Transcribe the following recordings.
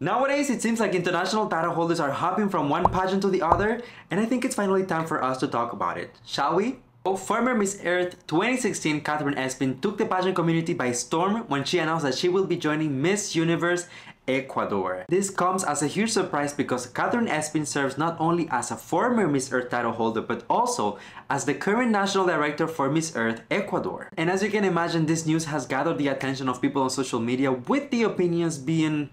Nowadays, it seems like international title holders are hopping from one pageant to the other, and I think it's finally time for us to talk about it. Shall we? Oh, former Miss Earth 2016 Katherine Espin took the pageant community by storm when she announced that she will be joining Miss Universe Ecuador. This comes as a huge surprise because Katherine Espin serves not only as a former Miss Earth title holder but also as the current national director for Miss Earth Ecuador. And as you can imagine, this news has gathered the attention of people on social media, with the opinions being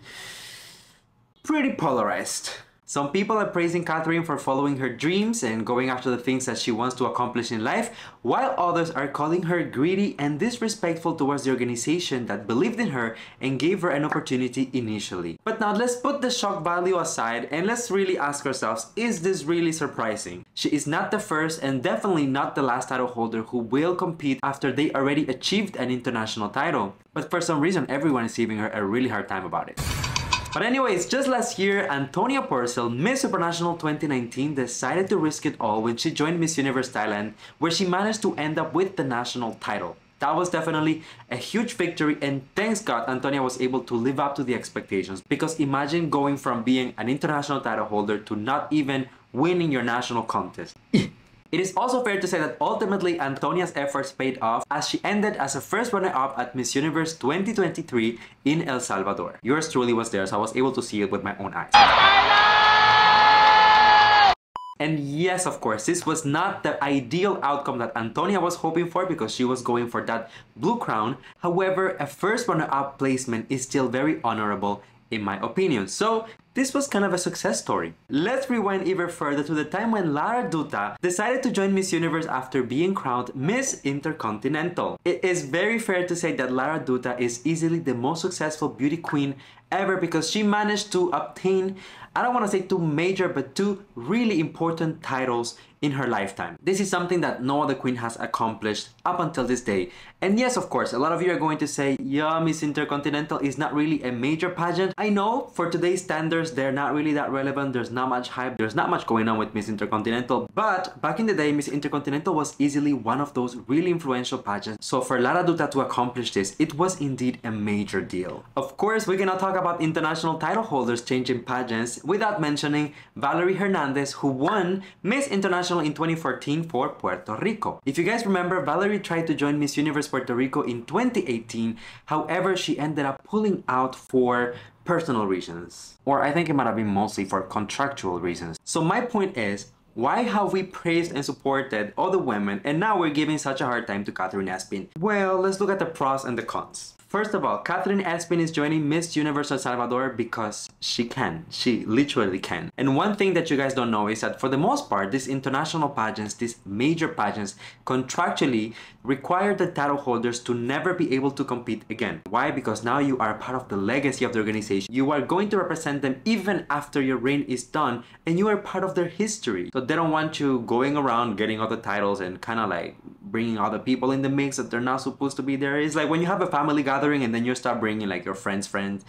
pretty polarized. Some people are praising Katherine for following her dreams and going after the things that she wants to accomplish in life, while others are calling her greedy and disrespectful towards the organization that believed in her and gave her an opportunity initially. But now let's put the shock value aside and let's really ask ourselves, is this really surprising? She is not the first and definitely not the last title holder who will compete after they already achieved an international title. But for some reason, everyone is giving her a really hard time about it. But anyways, just last year, Anntonia Porsild, Miss Supranational 2019, decided to risk it all when she joined Miss Universe Thailand, where she managed to end up with the national title. That was definitely a huge victory, and thanks God Anntonia was able to live up to the expectations, because imagine going from being an international title holder to not even winning your national contest. It is also fair to say that ultimately Antonia's efforts paid off, as she ended as a first runner-up at Miss Universe 2023 in El Salvador. Yours truly was there, so I was able to see it with my own eyes. And yes, of course, this was not the ideal outcome that Anntonia was hoping for, because she was going for that blue crown. However, a first runner-up placement is still very honorable in my opinion. So this was kind of a success story. Let's rewind even further to the time when Lara Dutta decided to join Miss Universe after being crowned Miss Intercontinental. It is very fair to say that Lara Dutta is easily the most successful beauty queen ever, because she managed to obtain, I don't want to say two major, but two really important titles in her lifetime. This is something that no other queen has accomplished up until this day. And yes, of course, a lot of you are going to say, yeah, Miss Intercontinental is not really a major pageant. I know, for today's standards, they're not really that relevant. There's not much hype. There's not much going on with Miss Intercontinental. But back in the day, Miss Intercontinental was easily one of those really influential pageants. So for Lara Dutta to accomplish this, it was indeed a major deal. Of course, we cannot talk about international title holders changing pageants without mentioning Valerie Hernandez, who won Miss International in 2014 for Puerto Rico. If you guys remember, Valerie tried to join Miss Universe Puerto Rico in 2018. However, she ended up pulling out for personal reasons. Or I think it might have been mostly for contractual reasons. So my point is, why have we praised and supported other women and now we're giving such a hard time to Katherine Espin? Well, let's look at the pros and the cons. First of all, Katherine Espin is joining Miss Universe El Salvador because she can. She literally can. And one thing that you guys don't know is that for the most part, these international pageants, these major pageants, contractually require the title holders to never be able to compete again. Why? Because now you are part of the legacy of the organization. You are going to represent them even after your reign is done, and you are part of their history. So they don't want you going around getting other titles and kind of like bringing other people in the mix that they're not supposed to be there. It's like when you have a family gathering and then you start bringing like your friend's friends.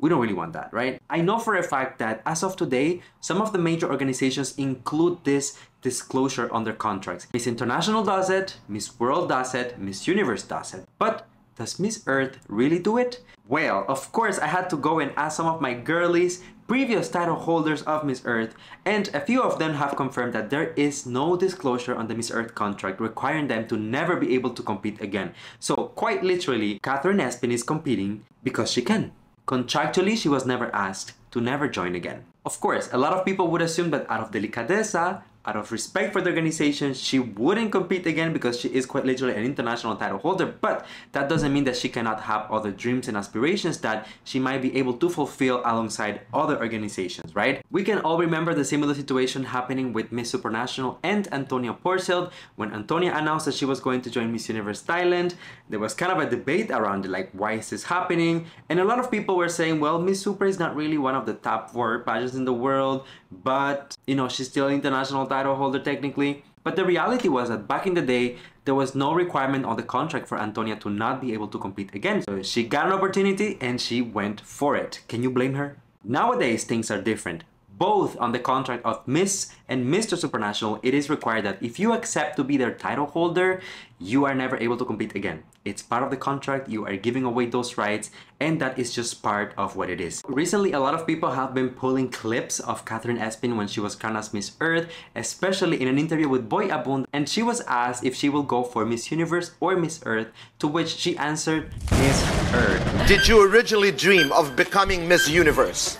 We don't really want that, right? I know for a fact that as of today, some of the major organizations include this disclosure on their contracts. Miss International does it, Miss World does it, Miss Universe does it. But does Miss Earth really do it? Well, of course, I had to go and ask some of my girlies, previous title holders of Miss Earth, and a few of them have confirmed that there is no disclosure on the Miss Earth contract requiring them to never be able to compete again. So quite literally, Katherine Espin is competing because she can. Contractually, she was never asked to never join again. Of course, a lot of people would assume that out of delicadeza, out of respect for the organization, she wouldn't compete again because she is quite literally an international title holder, but that doesn't mean that she cannot have other dreams and aspirations that she might be able to fulfill alongside other organizations, right? We can all remember the similar situation happening with Miss Supranational and Anntonia Porsild. When Anntonia announced that she was going to join Miss Universe Thailand, there was kind of a debate around it, like, why is this happening? And a lot of people were saying, well, Miss Supra is not really one of the top 4 pageants in the world, but, you know, she's still an international title holder technically. But the reality was that back in the day, there was no requirement on the contract for Anntonia to not be able to compete again. So she got an opportunity and she went for it. Can you blame her? Nowadays, things are different. both on the contract of Miss and Mr. Supranational, it is required that if you accept to be their title holder, you are never able to compete again. It's part of the contract, you are giving away those rights, and that is just part of what it is. Recently, a lot of people have been pulling clips of Katherine Espin when she was crowned as Miss Earth, especially in an interview with Boy Abund, and she was asked if she will go for Miss Universe or Miss Earth, to which she answered, Miss Earth. Did you originally dream of becoming Miss Universe?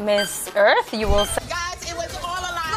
Miss Earth, you will say. Guys, it was all a lie.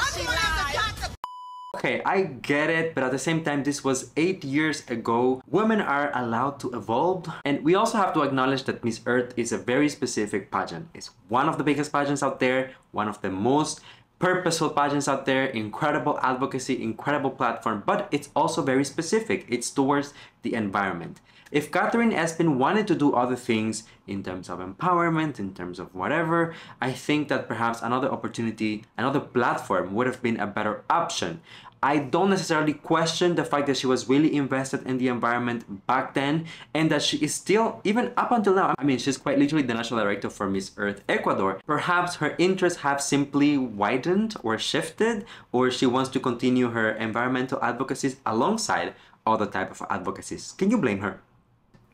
Okay, I get it, but at the same time, this was 8 years ago. Women are allowed to evolve, and we also have to acknowledge that Miss Earth is a very specific pageant. It's one of the biggest pageants out there, one of the most purposeful pageants out there, incredible advocacy, incredible platform, but it's also very specific. It's towards the environment. If Katherine Espin wanted to do other things in terms of empowerment, in terms of whatever, I think that perhaps another opportunity, another platform would have been a better option. I don't necessarily question the fact that she was really invested in the environment back then, and that she is still, even up until now, I mean, she's quite literally the national director for Miss Earth Ecuador. Perhaps her interests have simply widened or shifted, or she wants to continue her environmental advocacies alongside other type of advocacies. Can you blame her?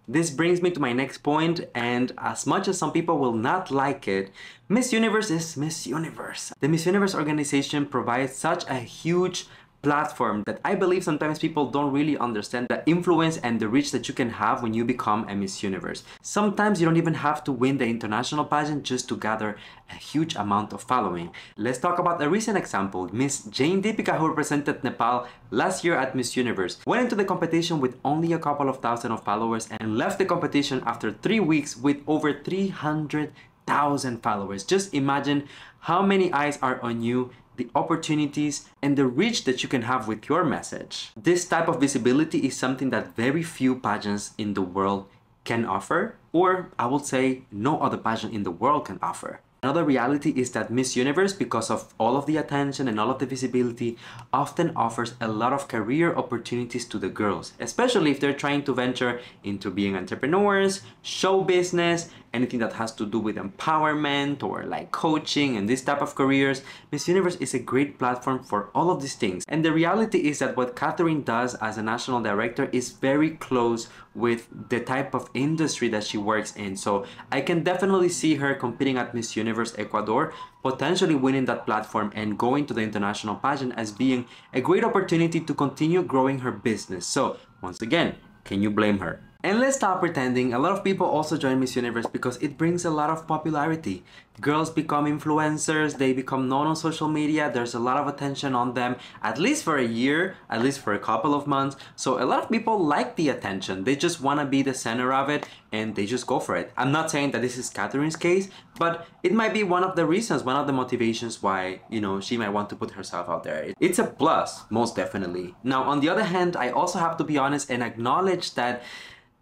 This brings me to my next point, and as much as some people will not like it, Miss Universe is Miss Universe. The Miss Universe organization provides such a huge platform that I believe sometimes people don't really understand the influence and the reach that you can have when you become a Miss Universe. Sometimes you don't even have to win the international pageant just to gather a huge amount of following. Let's talk about a recent example. Miss Deepika, who represented Nepal last year at Miss Universe, went into the competition with only a couple of thousand of followers and left the competition after 3 weeks with over 300,000 followers. Just imagine how many eyes are on you, the opportunities, and the reach that you can have with your message. This type of visibility is something that very few pageants in the world can offer, or I would say no other pageant in the world can offer. Another reality is that Miss Universe, because of all of the attention and all of the visibility, often offers a lot of career opportunities to the girls, especially if they're trying to venture into being entrepreneurs, show business, anything that has to do with empowerment or like coaching and this type of careers. Miss Universe is a great platform for all of these things. And the reality is that what Katherine does as a national director is very close with the type of industry that she works in. So I can definitely see her competing at Miss Universe Ecuador, potentially winning that platform and going to the international pageant as being a great opportunity to continue growing her business. So once again, can you blame her? And let's stop pretending. A lot of people also join Miss Universe because it brings a lot of popularity. Girls become influencers, they become known on social media, there's a lot of attention on them, at least for a year, at least for a couple of months. So a lot of people like the attention, they just want to be the center of it, and they just go for it. I'm not saying that this is Katherine's case, but it might be one of the reasons, one of the motivations why, you know, she might want to put herself out there. It's a plus, most definitely. Now, on the other hand, I also have to be honest and acknowledge that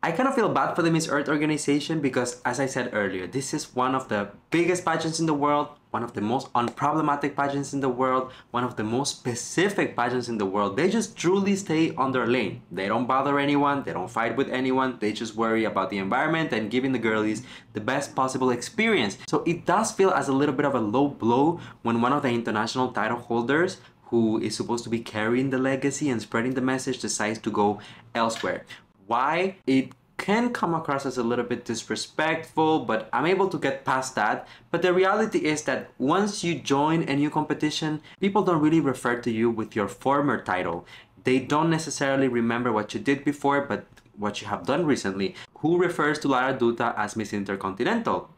I kind of feel bad for the Miss Earth organization because, as I said earlier, this is one of the biggest pageants in the world, one of the most unproblematic pageants in the world, one of the most specific pageants in the world. They just truly stay on their lane. They don't bother anyone, they don't fight with anyone, they just worry about the environment and giving the girlies the best possible experience. So it does feel as a little bit of a low blow when one of the international title holders, who is supposed to be carrying the legacy and spreading the message, decides to go elsewhere. Why? It can come across as a little bit disrespectful, but I'm able to get past that. But the reality is that once you join a new competition, people don't really refer to you with your former title. They don't necessarily remember what you did before, but what you have done recently. Who refers to Lara Dutta as Miss Intercontinental?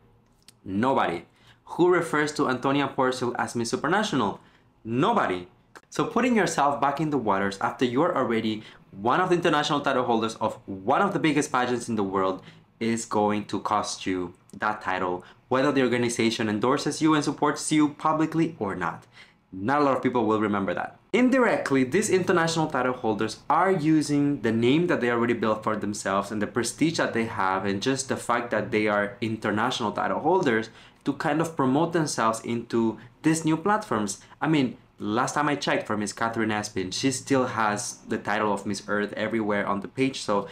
Nobody. Who refers to Anntonia Porsild as Miss Supranational? Nobody. So putting yourself back in the waters after you're already one of the international title holders of one of the biggest pageants in the world is going to cost you that title, whether the organization endorses you and supports you publicly or not. Not a lot of people will remember that. Indirectly, these international title holders are using the name that they already built for themselves and the prestige that they have and just the fact that they are international title holders to kind of promote themselves into these new platforms. I mean, last time I checked for Miss Katherine Espin, she still has the title of Miss Earth everywhere on the page. So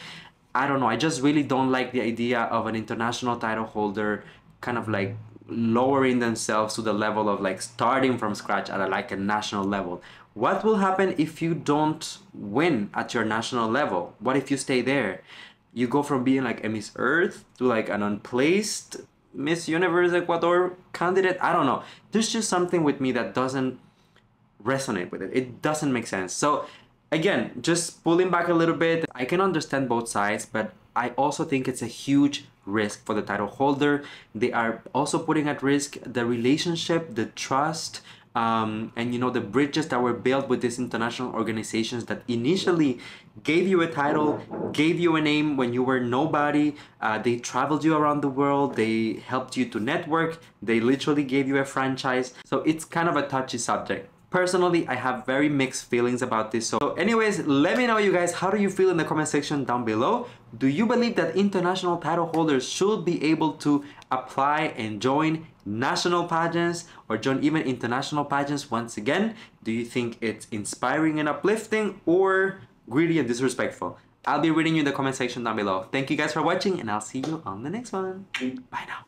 I don't know, I just really don't like the idea of an international title holder kind of like lowering themselves to the level of like starting from scratch at a, like a national level. What will happen if you don't win at your national level? What if you stay there? You go from being like a Miss Earth to like an unplaced Miss Universe Ecuador candidate. I don't know. There's just something with me that doesn't resonate with it. It doesn't make sense. So again, just pulling back a little bit, I can understand both sides, but I also think it's a huge risk for the title holder. They are also putting at risk the relationship, the trust, and you know, the bridges that were built with these international organizations that initially gave you a title, gave you a name when you were nobody. They traveled you around the world, they helped you to network, they literally gave you a franchise. So it's kind of a touchy subject. Personally, I have very mixed feelings about this. So anyways, let me know, you guys, how do you feel in the comment section down below? Do you believe that international title holders should be able to apply and join national pageants or join even international pageants once again? Do you think it's inspiring and uplifting or greedy and disrespectful? I'll be reading you in the comment section down below. Thank you guys for watching, and I'll see you on the next one. Bye now.